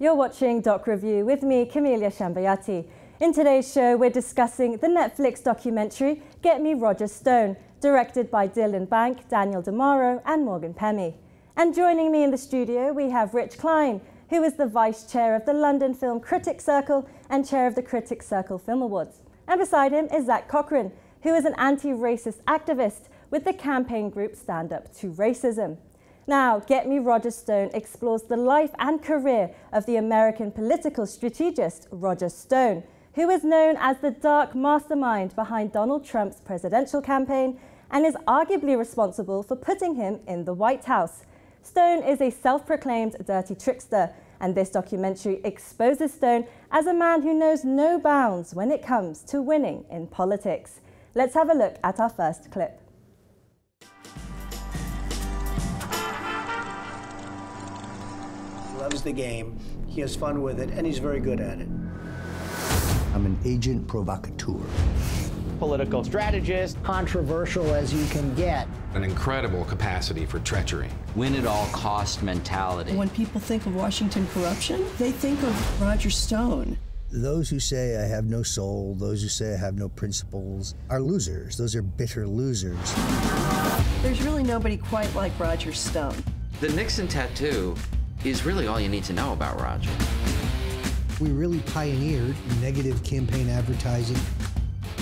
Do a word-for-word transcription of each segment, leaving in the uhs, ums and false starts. You're watching Doc Review with me, Camelia Shambayati. In today's show, we're discussing the Netflix documentary Get Me Roger Stone, directed by Dylan Bank, Daniel DiMauro and Morgan Pehme. And joining me in the studio, we have Rich Klein, who is the Vice Chair of the London Film Critics Circle and Chair of the Critics Circle Film Awards. And beside him is Zach Cochran, who is an anti-racist activist with the campaign group Stand Up to Racism. Now, Get Me Roger Stone explores the life and career of the American political strategist Roger Stone, who is known as the dark mastermind behind Donald Trump's presidential campaign and is arguably responsible for putting him in the White House. Stone is a self-proclaimed dirty trickster, and this documentary exposes Stone as a man who knows no bounds when it comes to winning in politics. Let's have a look at our first clip. He loves the game, he has fun with it, and he's very good at it. I'm an agent provocateur. Political strategist. Controversial as you can get. An incredible capacity for treachery. Win at all cost mentality. When people think of Washington corruption, they think of Roger Stone. Those who say I have no soul, those who say I have no principles, are losers. Those are bitter losers. There's really nobody quite like Roger Stone. The Nixon tattoo is really all you need to know about Roger. We really pioneered negative campaign advertising.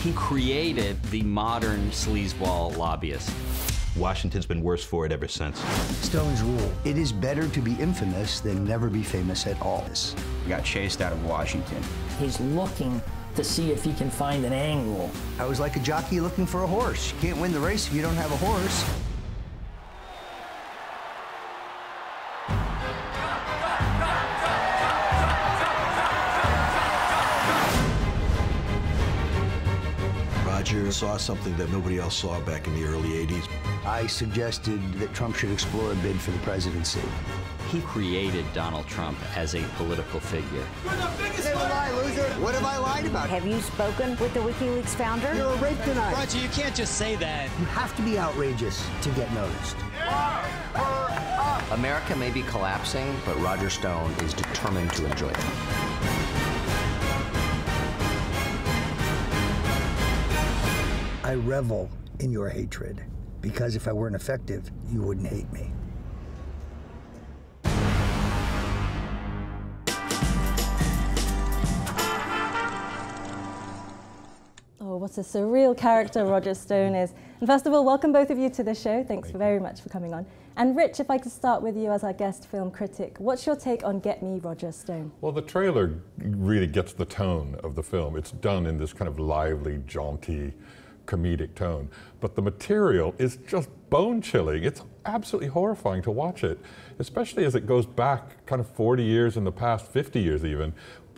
He created the modern sleazeball lobbyist. Washington's been worse for it ever since. Stone's rule: it is better to be infamous than never be famous at all. We got chased out of Washington. He's looking to see if he can find an angle. I was like a jockey looking for a horse. You can't win the race if you don't have a horse. Saw something that nobody else saw back in the early eighties. I suggested that Trump should explore a bid for the presidency. He created Donald Trump as a political figure. You're the biggest lie, loser! What have I lied about? Have you spoken with the WikiLeaks founder? You're a rape denier. Roger, you can't just say that. You have to be outrageous to get noticed. Yeah. America may be collapsing, but Roger Stone is determined to enjoy it. I revel in your hatred, because if I weren't effective, you wouldn't hate me. Oh, what a surreal character Roger Stone is. And first of all, welcome both of you to the show. Thanks very much for coming on. And Rich, if I could start with you as our guest film critic, what's your take on Get Me, Roger Stone? Well, the trailer really gets the tone of the film. It's done in this kind of lively, jaunty, comedic tone, but the material is just bone-chilling. It's absolutely horrifying to watch it, especially as it goes back kind of forty years in the past, fifty years even,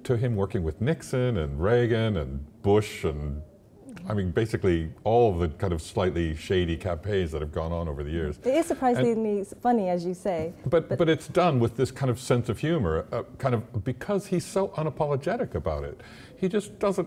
to him working with Nixon and Reagan and Bush and, I mean, basically all of the kind of slightly shady campaigns that have gone on over the years. It is surprisingly and, funny, as you say. But, but but it's done with this kind of sense of humor, uh, kind of because he's so unapologetic about it. He just doesn't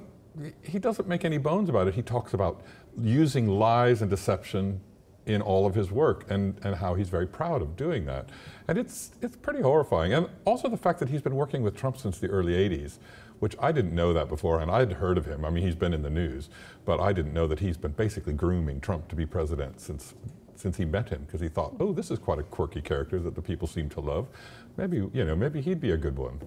He doesn't make any bones about it. He talks about using lies and deception in all of his work and, and how he's very proud of doing that. And it's, it's pretty horrifying. And also the fact that he's been working with Trump since the early eighties, which I didn't know that before, and I'd heard of him. I mean, he's been in the news, but I didn't know that he's been basically grooming Trump to be president since, since he met him, because he thought, oh, this is quite a quirky character that the people seem to love. Maybe, you know, maybe he'd be a good one.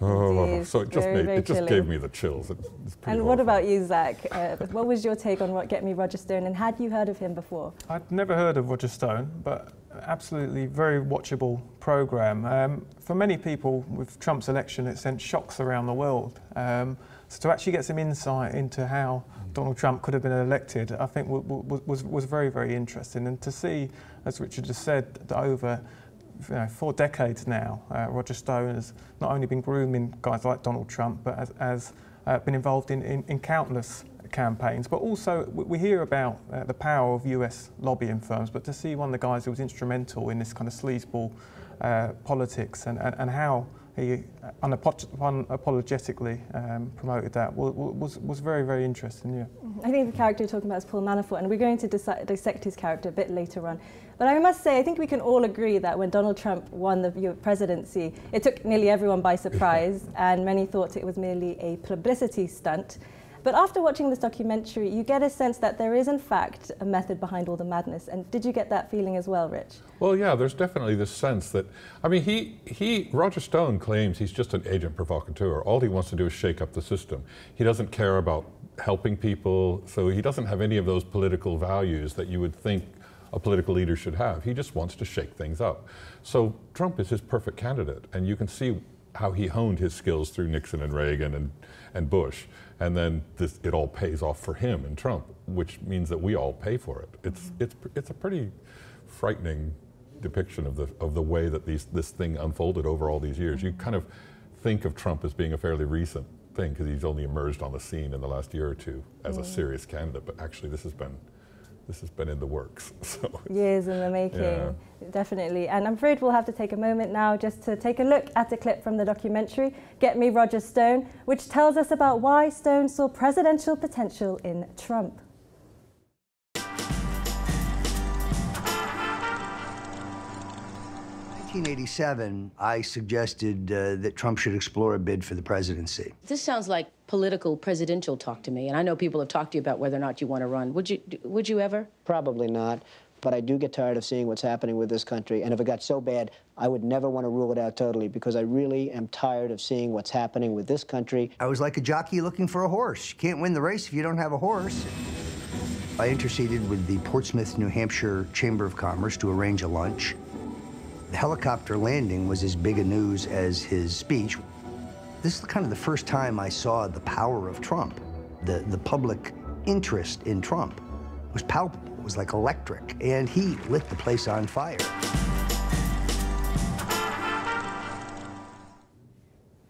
Oh, so it just, very, made, very it just gave me the chills. It's, it's and what awful. About you, Zach? Uh, what was your take on Get Me Roger Stone, and had you heard of him before? I'd never heard of Roger Stone, but absolutely very watchable program. Um, for many people, with Trump's election, it sent shocks around the world. Um, so to actually get some insight into how mm. Donald Trump could have been elected, I think w w was, was very, very interesting. And to see, as Richard just said, that over You know, four decades now, uh, Roger Stone has not only been grooming guys like Donald Trump, but has, has uh, been involved in, in, in countless campaigns. But also, we hear about uh, the power of U S lobbying firms, but to see one of the guys who was instrumental in this kind of sleazeball uh, politics and, and, and how he unapologetically um, promoted that was, was very, very interesting, yeah. I think the character you're talking about is Paul Manafort, and we're going to dis dissect his character a bit later on. But I must say, I think we can all agree that when Donald Trump won the presidency, it took nearly everyone by surprise, and many thought it was merely a publicity stunt. But after watching this documentary, you get a sense that there is, in fact, a method behind all the madness. And did you get that feeling as well, Rich? Well, yeah, there's definitely this sense that, I mean, he, he, Roger Stone claims he's just an agent provocateur. All he wants to do is shake up the system. He doesn't care about helping people, so he doesn't have any of those political values that you would think a political leader should have. He just wants to shake things up. So Trump is his perfect candidate, and you can see how he honed his skills through Nixon and Reagan and, and Bush. And then this, it all pays off for him and Trump, which means that we all pay for it. It's, mm-hmm. it's, it's a pretty frightening depiction of the, of the way that these, this thing unfolded over all these years. Mm-hmm. You kind of think of Trump as being a fairly recent thing because he's only emerged on the scene in the last year or two as mm-hmm. a serious candidate, but actually this has been This has been in the works. So years in the making, yeah. Definitely. And I'm afraid we'll have to take a moment now just to take a look at a clip from the documentary, Get Me Roger Stone, which tells us about why Stone saw presidential potential in Trump. In nineteen eighty-seven, I suggested uh, that Trump should explore a bid for the presidency. This sounds like political presidential talk to me, and I know people have talked to you about whether or not you want to run. Would you, would you ever? Probably not, but I do get tired of seeing what's happening with this country, and if it got so bad, I would never want to rule it out totally because I really am tired of seeing what's happening with this country. I was like a jockey looking for a horse. You can't win the race if you don't have a horse. I interceded with the Portsmouth, New Hampshire Chamber of Commerce to arrange a lunch. The helicopter landing was as big a news as his speech. This is kind of the first time I saw the power of Trump. The, the public interest in Trump was palpable, it was like electric, and he lit the place on fire.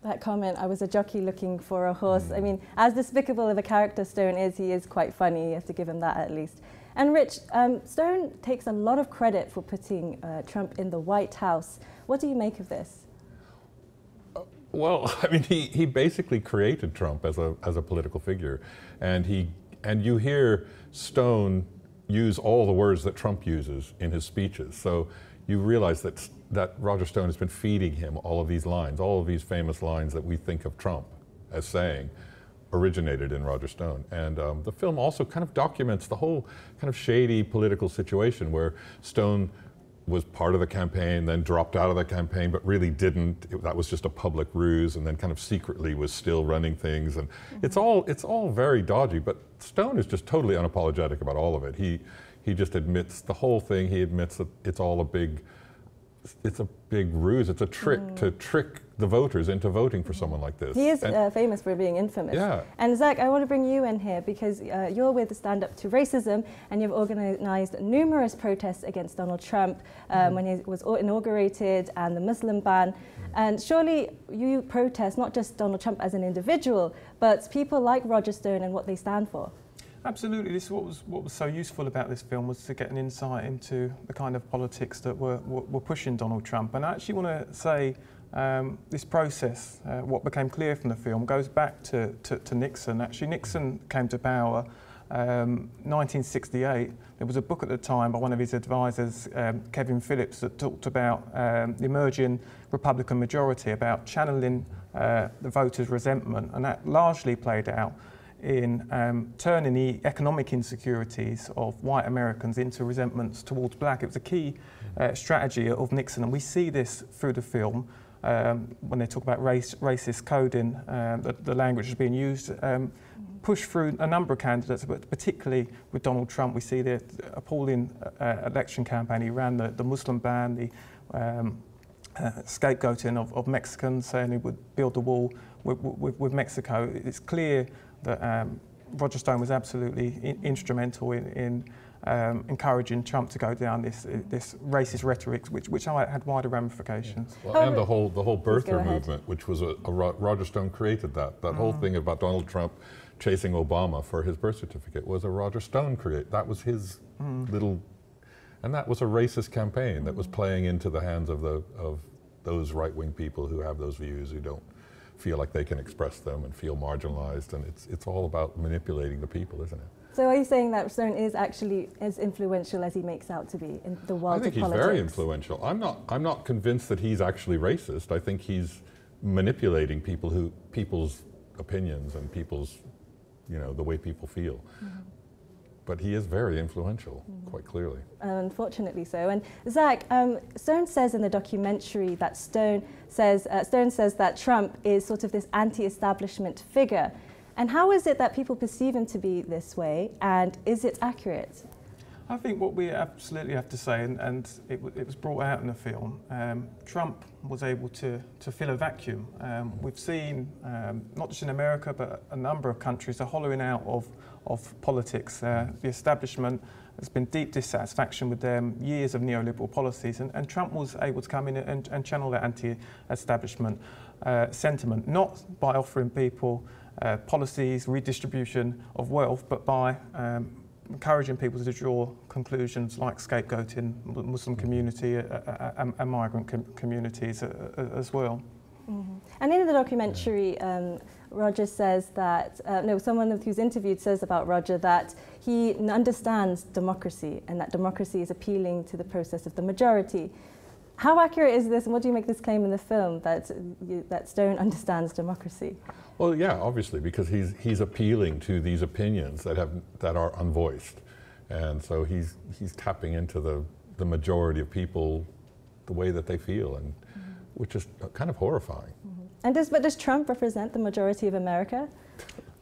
That comment, I was a jockey looking for a horse. I mean, as despicable of a character Stone is, he is quite funny, you have to give him that at least. And Rich, um, Stone takes a lot of credit for putting uh, Trump in the White House. What do you make of this? Uh, well, I mean, he, he basically created Trump as a, as a political figure. And, he, and you hear Stone use all the words that Trump uses in his speeches. So you realize that, that Roger Stone has been feeding him all of these lines, all of these famous lines that we think of Trump as saying. Originated in Roger Stone. And um, the film also kind of documents the whole kind of shady political situation where Stone was part of the campaign, then dropped out of the campaign, but really didn't. It, that was just a public ruse, and then kind of secretly was still running things. And mm-hmm. it's all it's all very dodgy, but Stone is just totally unapologetic about all of it. He, he just admits the whole thing. He admits that it's all a big, it's a big ruse. It's a trick mm. to trick the voters into voting for someone like this. He is uh, famous for being infamous. Yeah. And Zach, I want to bring you in here because uh, you're with Stand Up to Racism and you've organized numerous protests against Donald Trump um, mm. when he was inaugurated and the Muslim ban. Mm. And surely you protest not just Donald Trump as an individual, but people like Roger Stone and what they stand for. Absolutely. This is what was what was so useful about this film was to get an insight into the kind of politics that were, were, were pushing Donald Trump. And I actually want to say Um, this process, uh, what became clear from the film, goes back to, to, to Nixon. Actually, Nixon came to power um, nineteen sixty-eight. There was a book at the time by one of his advisors, um, Kevin Phillips, that talked about um, the emerging Republican majority, about channeling uh, the voters' resentment, and that largely played out in um, turning the economic insecurities of white Americans into resentments towards black. It was a key uh, strategy of Nixon, and we see this through the film. Um, when they talk about race, racist coding, um, the, the language is being used, um, pushed through a number of candidates, but particularly with Donald Trump, we see the appalling uh, election campaign. He ran the, the Muslim ban, the um, uh, scapegoating of, of Mexicans, saying he would build the wall with, with, with Mexico. It's clear that um, Roger Stone was absolutely in, instrumental in, in Um, encouraging Trump to go down this uh, this racist rhetoric, which which had wider ramifications. Yeah. Well, and the whole the whole birther movement, which was a, a Roger Stone created that that mm. whole thing about Donald Trump chasing Obama for his birth certificate was a Roger Stone create. That was his mm. little, and that was a racist campaign mm. that was playing into the hands of the of those right-wing people who have those views, who don't feel like they can express them and feel marginalized, and it's it's all about manipulating the people, isn't it? So are you saying that Stone is actually as influential as he makes out to be in the world of politics? I think he's very influential. I'm not I'm not convinced that he's actually racist. I think he's manipulating people who people's opinions and people's, you know, the way people feel. Mm-hmm. But he is very influential, mm-hmm. quite clearly. Unfortunately so. And Zach, um, Stone says in the documentary that Stone says, uh, Stone says that Trump is sort of this anti-establishment figure. And how is it that people perceive him to be this way? And is it accurate? I think what we absolutely have to say, and, and it, it was brought out in the film, um, Trump was able to, to fill a vacuum. Um, we've seen, um, not just in America, but a number of countries, are hollowing out of of politics. Uh, the establishment has been deep dissatisfaction with them, years of neoliberal policies, and, and Trump was able to come in and, and channel that anti-establishment uh, sentiment, not by offering people uh, policies, redistribution of wealth, but by um, encouraging people to draw conclusions like scapegoating Muslim community uh, uh, and, and migrant com communities uh, uh, as well. Mm-hmm. And in the documentary, um, Roger says that, uh, no, someone who's interviewed says about Roger that he understands democracy and that democracy is appealing to the process of the majority. How accurate is this, and what do you make this claim in the film, that, you, that Stone understands democracy? Well, yeah, obviously, because he's, he's appealing to these opinions that, have, that are unvoiced. And so he's, he's tapping into the, the majority of people, the way that they feel, and, mm-hmm. which is kind of horrifying. Mm-hmm. And does, but does Trump represent the majority of America?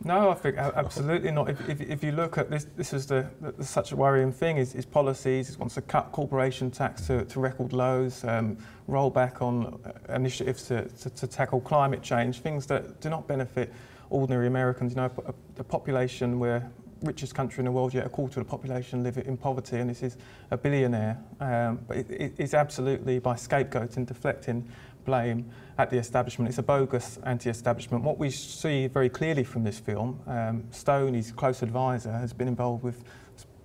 No, I think absolutely not. If, if, if you look at this, this is the, the such a worrying thing. Is, is policies? It wants to cut corporation tax to, to record lows, um, roll back on initiatives to, to, to tackle climate change, things that do not benefit ordinary Americans. You know, a, a population where richest country in the world, yet a quarter of the population live in poverty, and this is a billionaire. Um, but it, it, it's absolutely by scapegoating, deflecting blame at the establishment. It's a bogus anti-establishment. What we see very clearly from this film, um, Stone, his close advisor, has been involved with,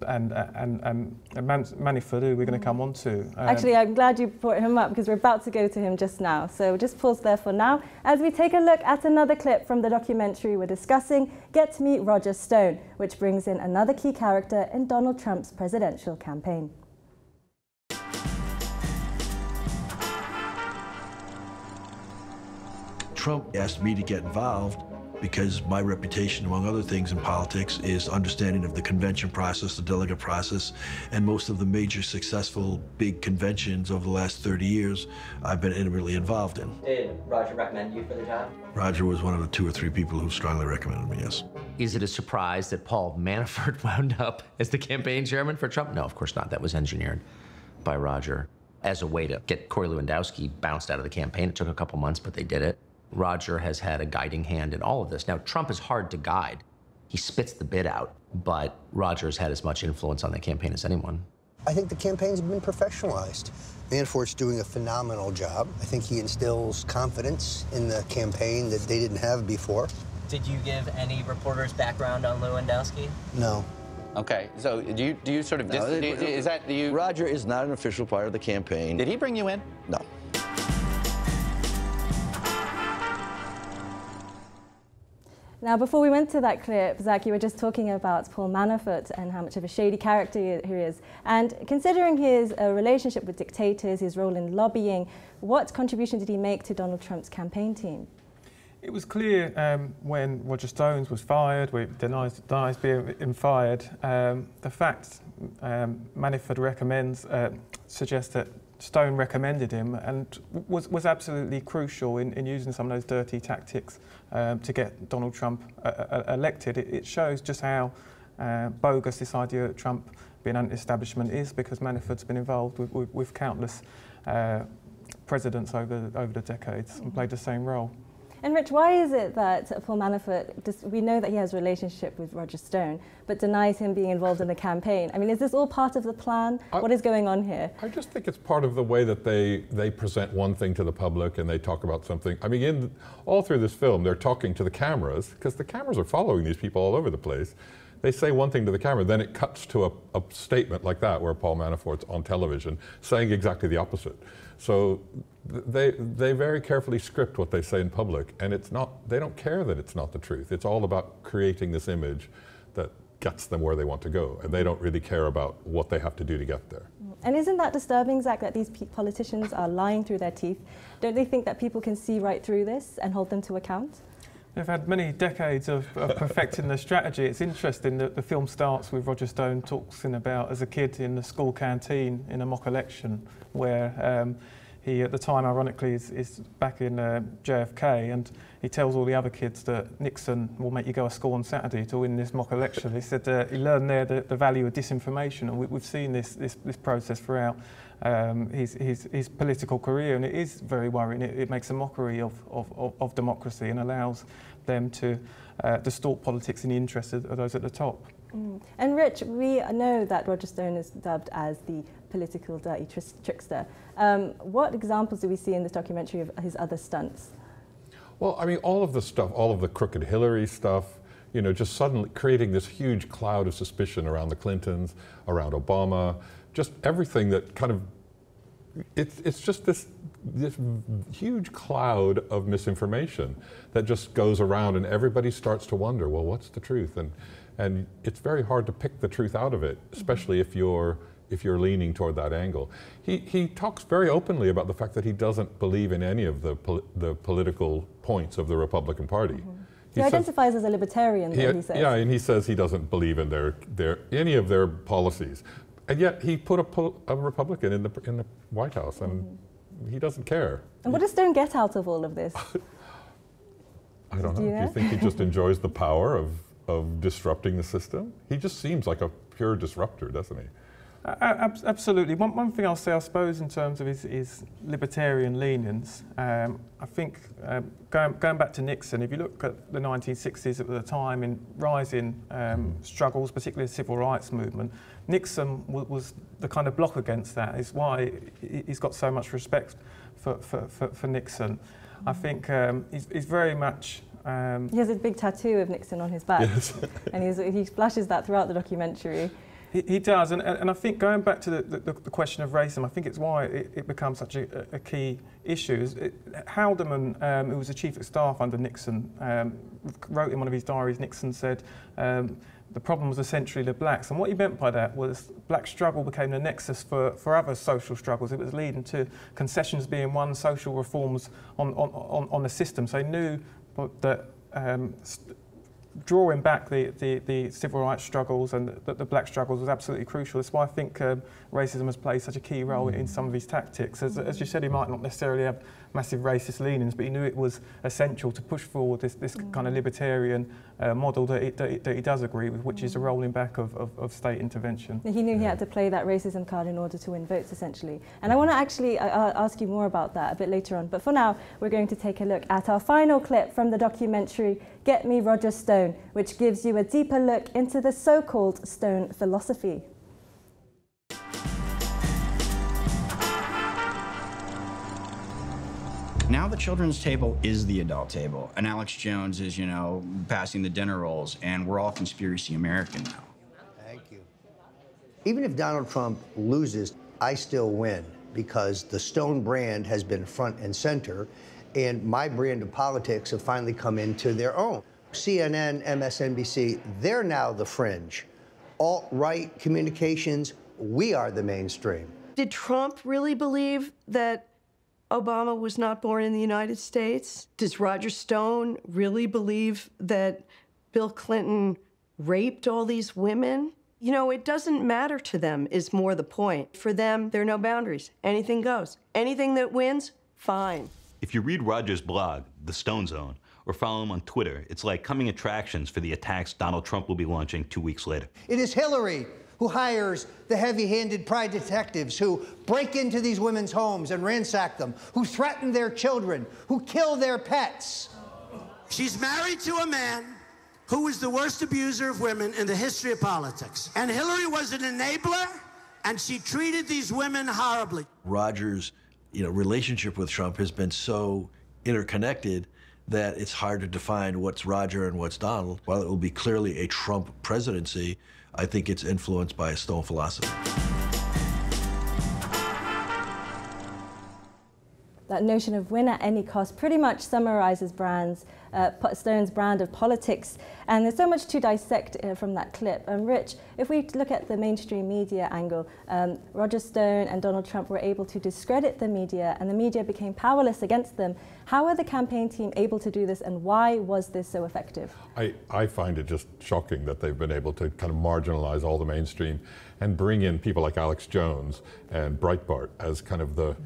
and and, and, and Manafort, who we're going to come on to. Um, Actually, I'm glad you brought him up, because we're about to go to him just now. So just pause there for now as we take a look at another clip from the documentary we're discussing, Get Me Roger Stone, which brings in another key character in Donald Trump's presidential campaign. Trump asked me to get involved because my reputation, among other things in politics, is understanding of the convention process, the delegate process, and most of the major successful big conventions over the last thirty years I've been intimately involved in. Did Roger recommend you for the job? Roger was one of the two or three people who strongly recommended me, yes. Is it a surprise that Paul Manafort wound up as the campaign chairman for Trump? No, of course not. That was engineered by Roger as a way to get Corey Lewandowski bounced out of the campaign. It took a couple months, but they did it. Roger has had a guiding hand in all of this. Now, Trump is hard to guide. He spits the bit out, but Roger's had as much influence on the campaign as anyone. I think the campaign's been professionalized. Manafort's doing a phenomenal job. I think he instills confidence in the campaign that they didn't have before. Did you give any reporters background on Lewandowski? No. Okay, so do you, do you sort of, no, dis they, do you, is that, do you? Roger is not an official part of the campaign. Did he bring you in? No. Now, before we went to that clip, Zach, you were just talking about Paul Manafort and how much of a shady character he is. And considering his uh, relationship with dictators, his role in lobbying, what contribution did he make to Donald Trump's campaign team? It was clear um, when Roger Stone was fired, we denies, denies being fired, um, the fact um, Manafort recommends, uh, suggests that Stone recommended him, and was, was absolutely crucial in, in using some of those dirty tactics um, to get Donald Trump uh, uh, elected. It, it shows just how uh, bogus this idea that Trump being anti-establishment is, because Manafort's been involved with, with, with countless uh, presidents over, over the decades and played the same role. And Rich, why is it that Paul Manafort, just, we know that he has a relationship with Roger Stone, but denies him being involved in the campaign? I mean, is this all part of the plan? I, what is going on here? I just think it's part of the way that they, they present one thing to the public and they talk about something. I mean, in, all through this film, they're talking to the cameras, because the cameras are following these people all over the place. They say one thing to the camera, then it cuts to a, a statement like that where Paul Manafort's on television saying exactly the opposite. So they, they very carefully script what they say in public, and it's not, they don't care that it's not the truth. It's all about creating this image that gets them where they want to go, and they don't really care about what they have to do to get there. And isn't that disturbing, Zach, that these pe politicians are lying through their teeth? Don't they think that people can see right through this and hold them to account? They've had many decades of, of perfecting their strategy. It's interesting that the film starts with Roger Stone talking about as a kid in the school canteen in a mock election where um, he, at the time, ironically, is, is back in uh, J F K, and he tells all the other kids that Nixon will make you go to school on Saturday to win this mock election. He said uh, he learned there the, the value of disinformation, and we, we've seen this, this, this process throughout um, his, his, his political career, and it is very worrying. It, it makes a mockery of, of, of, of democracy and allows them to uh, distort politics in the interest of, of those at the top. Mm. And Rich, we know that Roger Stone is dubbed as the political dirty tr trickster. Um, what examples do we see in this documentary of his other stunts? Well, I mean, all of the stuff, all of the crooked Hillary stuff, you know, just suddenly creating this huge cloud of suspicion around the Clintons, around Obama, just everything that kind of, it's, it's just this, this huge cloud of misinformation that just goes around, and everybody starts to wonder, well, what's the truth? And, and it's very hard to pick the truth out of it, especially if you're if you're leaning toward that angle. He, he talks very openly about the fact that he doesn't believe in any of the, pol the political points of the Republican Party. Mm-hmm. He, he identifies says, as a libertarian, he, he says. Yeah, and he says he doesn't believe in their, their, any of their policies. And yet he put a, pol a Republican in the, in the White House, and mm-hmm. he doesn't care. And what does Stone get out of all of this? I don't know. Do you, know? Do you think he just enjoys the power of, of disrupting the system? He just seems like a pure disruptor, doesn't he? Uh, ab absolutely. One, one thing I'll say, I suppose, in terms of his, his libertarian leanings, um, I think um, going, going back to Nixon, if you look at the nineteen sixties at the time in rising um, struggles, particularly the civil rights movement, Nixon w was the kind of block against that. It's why he's got so much respect for, for, for, for Nixon. I think um, he's, he's very much... Um, he has a big tattoo of Nixon on his back, yes. and he's, he flashes that throughout the documentary. He, he does, and, and I think going back to the, the, the question of racism, I think it's why it, it becomes such a, a key issue. It, Haldeman, um, who was the chief of staff under Nixon, um, wrote in one of his diaries, Nixon said, um, the problem was essentially the blacks. And what he meant by that was black struggle became the nexus for, for other social struggles. It was leading to concessions being won, social reforms on, on, on, on the system. So he knew that... Um, drawing back the, the, the civil rights struggles and the, the black struggles was absolutely crucial. That's why I think um, racism has played such a key role mm. in some of his tactics. As, as you said, he might not necessarily have massive racist leanings, but he knew it was essential to push forward this, this mm. kind of libertarian uh, model that he, that, that he does agree with, which mm. is the rolling back of, of, of state intervention. He knew yeah. he had to play that racism card in order to win votes, essentially. And I want to actually uh, ask you more about that a bit later on. But for now, we're going to take a look at our final clip from the documentary, Get Me Roger Stone, which gives you a deeper look into the so-called Stone philosophy. Now the children's table is the adult table, and Alex Jones is, you know, passing the dinner rolls, and we're all conspiracy American now. Thank you. Even if Donald Trump loses, I still win because the Stone brand has been front and center, and my brand of politics have finally come into their own. C N N, M S N B C, they're now the fringe. Alt-right communications, we are the mainstream. Did Trump really believe that Obama was not born in the United States? Does Roger Stone really believe that Bill Clinton raped all these women? You know, it doesn't matter to them, is more the point. For them, there are no boundaries. Anything goes. Anything that wins, fine. If you read Roger's blog, The Stone Zone, or follow him on Twitter, it's like coming attractions for the attacks Donald Trump will be launching two weeks later. It is Hillary who hires the heavy-handed pride detectives who break into these women's homes and ransack them, who threaten their children, who kill their pets. She's married to a man who was the worst abuser of women in the history of politics. And Hillary was an enabler, and she treated these women horribly. Roger's, you know, relationship with Trump has been so interconnected that it's hard to define what's Roger and what's Donald. While it will be clearly a Trump presidency, I think it's influenced by a Stone philosophy. That notion of win at any cost pretty much summarizes Brand's, uh, Stone's brand of politics. And there's so much to dissect uh, from that clip. And Rich, if we look at the mainstream media angle, um, Roger Stone and Donald Trump were able to discredit the media, and the media became powerless against them. How were the campaign team able to do this, and why was this so effective? I, I find it just shocking that they've been able to kind of marginalize all the mainstream and bring in people like Alex Jones and Breitbart as kind of the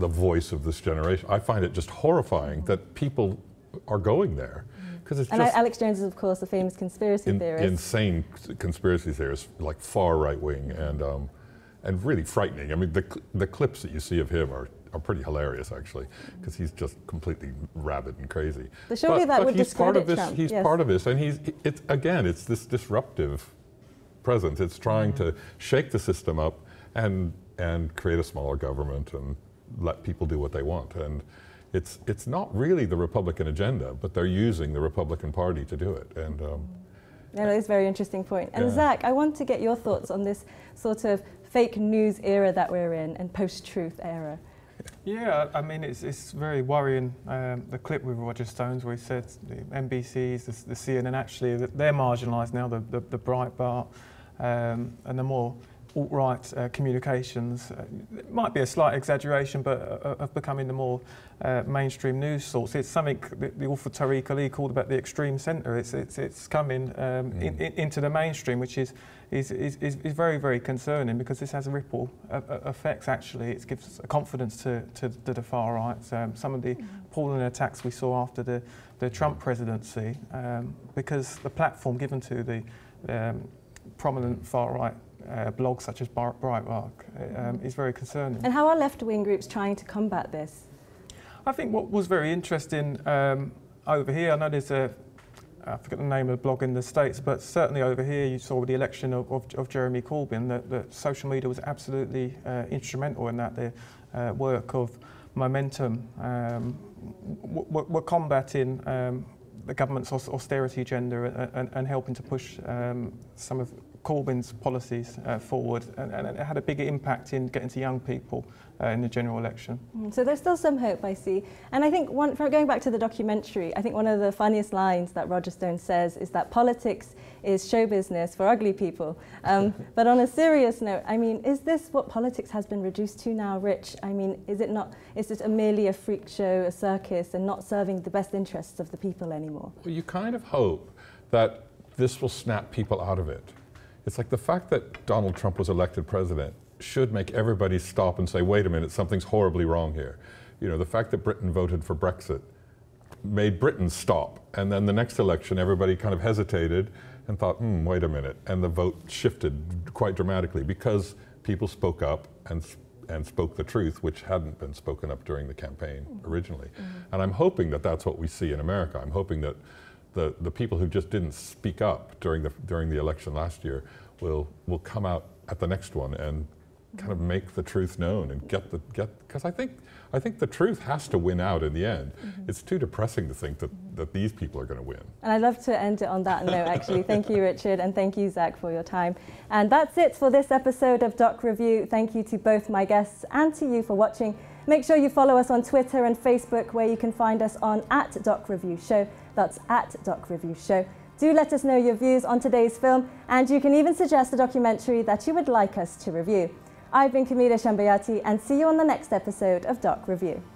the voice of this generation. I find it just horrifying mm-hmm. that people are going there. Because it's and just Alex Jones is, of course, a famous conspiracy in, theorist. Insane conspiracy theorist, like far right wing, and um, and really frightening. I mean, the the clips that you see of him are, are pretty hilarious, actually, because he's just completely rabid and crazy. But surely but, that but would he's discredit part of this, Trump. He's yes. part of this, and he's it's again, it's this disruptive presence. It's trying mm-hmm. to shake the system up and and create a smaller government and let people do what they want. And it's it's not really the Republican agenda, but they're using the Republican Party to do it. And um, yeah, that is a very interesting point. And yeah. Zach, I want to get your thoughts on this sort of fake news era that we're in and post-truth era. Yeah, I mean, it's, it's very worrying. Um, the clip with Roger Stone's where he said the N B Cs, the, the C N N, actually, they're marginalised now, the, the, the Breitbart um, and the more alt-right uh, communications, uh, it might be a slight exaggeration, but uh, of becoming the more uh, mainstream news source. It's something that the author Tariq Ali called about the extreme centre. It's it's it's coming um, mm. in, in, into the mainstream, which is is, is is very very concerning, because this has a ripple uh, effects. Actually, it gives confidence to to, to the far right. Um, some of the appalling attacks we saw after the the Trump presidency, um, because the platform given to the um, prominent far right. Uh, blogs such as Breitbart um, is very concerning. And how are left-wing groups trying to combat this? I think what was very interesting um, over here, I know there's a, I forget the name of the blog in the States, but certainly over here you saw with the election of, of, of Jeremy Corbyn that, that social media was absolutely uh, instrumental in that. The uh, work of Momentum um, w were combating um, the government's austerity agenda and, and, and helping to push um, some of Corbyn's policies uh, forward, and, and it had a bigger impact in getting to young people uh, in the general election. Mm, so there's still some hope, I see. And I think, one, from going back to the documentary, I think one of the funniest lines that Roger Stone says is that politics is show business for ugly people. Um, but on a serious note, I mean, is this what politics has been reduced to now, Rich? I mean, is it not, is it a merely a freak show, a circus, and not serving the best interests of the people anymore? Well, you kind of hope that this will snap people out of it. It's like the fact that Donald Trump was elected president should make everybody stop and say, wait a minute, something's horribly wrong here. You know, the fact that Britain voted for Brexit made Britain stop. And then the next election, everybody kind of hesitated and thought, hmm, wait a minute. And the vote shifted quite dramatically because people spoke up and, and spoke the truth, which hadn't been spoken up during the campaign originally. Mm-hmm. And I'm hoping that that's what we see in America. I'm hoping that The, the people who just didn't speak up during the during the election last year will will come out at the next one and kind of make the truth known and get the get because I think I think the truth has to win out in the end. Mm-hmm. It's too depressing to think that that these people are going to win. And I'd love to end it on that note, actually. Thank you, Richard, and thank you, Zach, for your time. And that's it for this episode of Doc Review. Thank you to both my guests and to you for watching. Make sure you follow us on Twitter and Facebook, where you can find us on at Doc Review Show. That's at Doc Review Show. Do let us know your views on today's film, and you can even suggest a documentary that you would like us to review. I've been Camelia Shambayati, and see you on the next episode of Doc Review.